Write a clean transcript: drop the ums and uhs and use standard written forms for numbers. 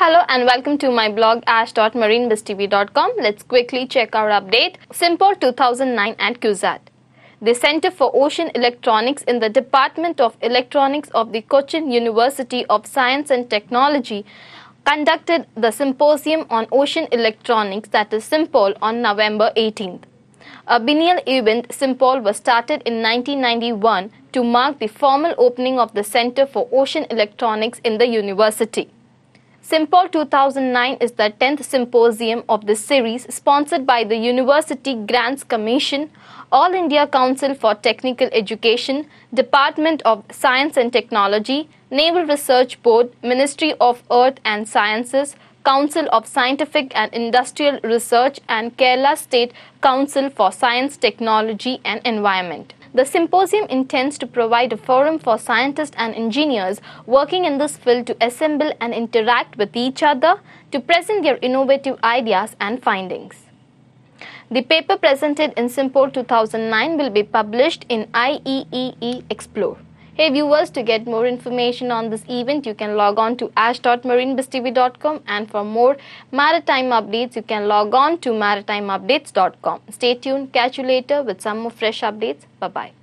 Hello and welcome to my blog ash.marinebiztv.com. Let's quickly check our update. SYMPOL 2009 at CUSAT. The Center for Ocean Electronics in the Department of Electronics of the Cochin University of Science and Technology conducted the Symposium on Ocean Electronics, that is SYMPOL, on November 18th. A biennial event, SYMPOL, was started in 1991 to mark the formal opening of the Center for Ocean Electronics in the university. SYMPOL 2009 is the 10th symposium of this series, sponsored by the University Grants Commission, All India Council for Technical Education, Department of Science and Technology, Naval Research Board, Ministry of Earth and Sciences, Council of Scientific and Industrial Research, and Kerala State Council for Science, Technology and Environment. The symposium intends to provide a forum for scientists and engineers working in this field to assemble and interact with each other to present their innovative ideas and findings. The paper presented in SYMPOL 2009 will be published in IEEE Explore. Hey viewers, to get more information on this event, you can log on to ash.marinebiztv.com, and for more maritime updates, you can log on to maritimeupdates.com. Stay tuned, catch you later with some more fresh updates. Bye-bye.